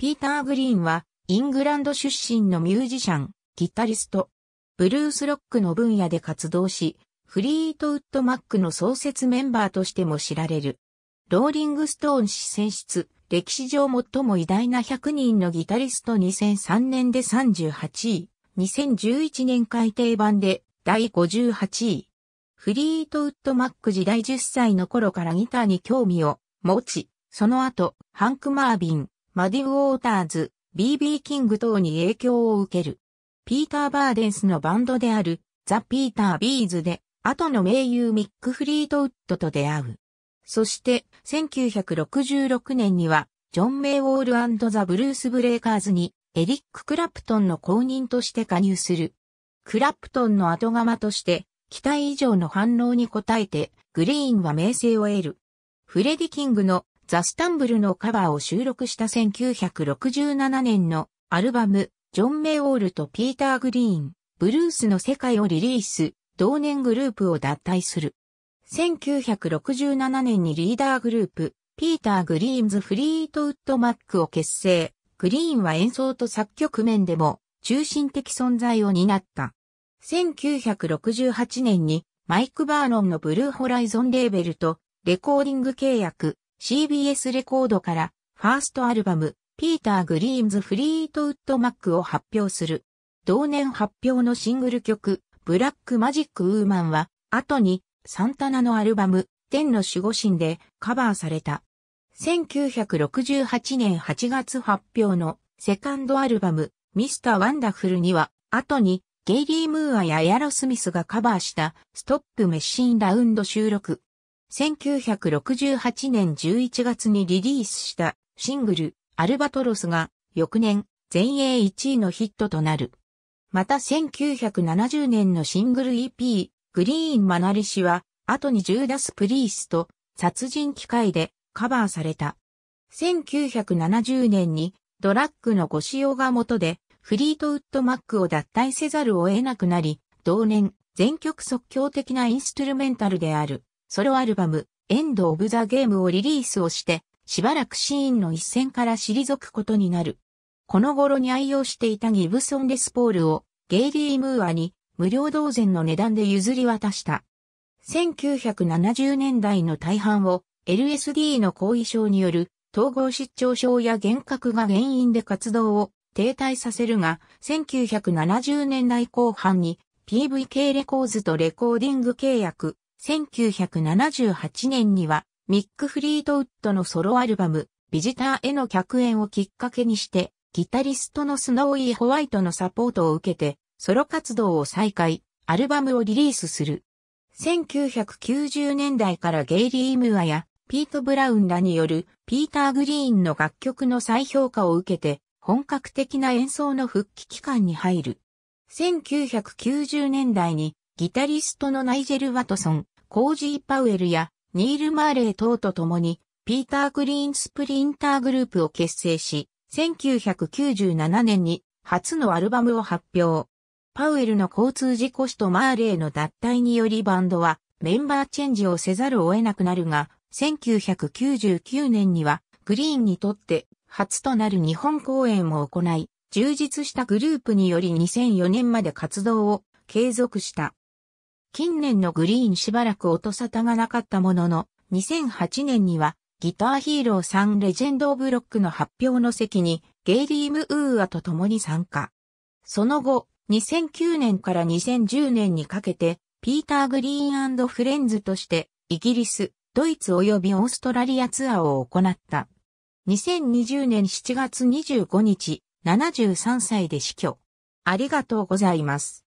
ピーター・グリーンは、イングランド出身のミュージシャン、ギタリスト。ブルースロックの分野で活動し、フリートウッド・マックの創設メンバーとしても知られる。ローリング・ストーン誌選出、歴史上最も偉大な100人のギタリスト2003年で38位、2011年改訂版で第58位。フリートウッド・マック時代10歳の頃からギターに興味を持ち、その後、ハンク・マービン、マディ・ウォーターズ、BB キング等に影響を受ける。ピーター・バーデンスのバンドであるザ・ピーター・ビーズで後の盟友ミック・フリートウッドと出会う。そして1966年にはジョン・メイウォール&ザ・ブルース・ブレイカーズにエリック・クラプトンの後任として加入する。クラプトンの後釜として期待以上の反応に応えてグリーンは名声を得る。フレディ・キングのザ・スタンブルのカバーを収録した1967年のアルバムジョン・メイウォールとピーター・グリーン、ブルースの世界をリリース、同年グループを脱退する。1967年にリーダーグループ、ピーター・グリーンズ・フリートウッド・マックを結成。グリーンは演奏と作曲面でも中心的存在を担った。1968年にマイク・バーノンのブルーホライゾンレーベルとレコーディング契約。CBS レコードからファーストアルバムピーター・グリーンズ・フリートウッド・マックを発表する。同年発表のシングル曲ブラック・マジック・ウーマンは後にサンタナのアルバム天の守護神でカバーされた。1968年8月発表のセカンドアルバムミスター・ワンダフルには後にゲイリー・ムーアやエアロスミスがカバーしたストップ・メッシン・ラウンド収録。1968年11月にリリースしたシングルアルバトロスが翌年全英1位のヒットとなる。また1970年のシングル EP グリーンマナリシは後にジューダス・プリースト殺人機械でカバーされた。1970年にドラッグのご使用が元でフリートウッド・マックを脱退せざるを得なくなり、同年全曲即興的なインストゥルメンタルである。ソロアルバム、エンド・オブ・ザ・ゲームをリリースをして、しばらくシーンの一線から退くことになる。この頃に愛用していたギブソン・レスポールをゲイリー・ムーアに無料同然の値段で譲り渡した。1970年代の大半を LSD の後遺症による統合失調症や幻覚が原因で活動を停滞させるが、1970年代後半に PVK レコーズとレコーディング契約。1978年にはミック・フリートウッドのソロアルバムビジターへの客演をきっかけにしてギタリストのスノーイー・ホワイトのサポートを受けてソロ活動を再開、アルバムをリリースする。1990年代からゲイリー・ムーアやピート・ブラウンらによるピーター・グリーンの楽曲の再評価を受けて本格的な演奏の復帰期間に入る。1990年代にギタリストのナイジェル・ワトソン、コージー・パウエルやニール・マーレー等と共にピーター・グリーン・スプリンターグループを結成し、1997年に初のアルバムを発表。パウエルの交通事故死とマーレーの脱退によりバンドはメンバーチェンジをせざるを得なくなるが、1999年にはグリーンにとって初となる日本公演を行い、充実したグループにより2004年まで活動を継続した。近年のグリーンしばらく音沙汰がなかったものの、2008年にはギターヒーローさんレジェンド・オブ・ロックの発表の席にゲイリー・ムーアと共に参加。その後、2009年から2010年にかけて、ピーター・グリーン&フレンズとしてイギリス、ドイツ及びオーストラリアツアーを行った。2020年7月25日、73歳で死去。ありがとうございます。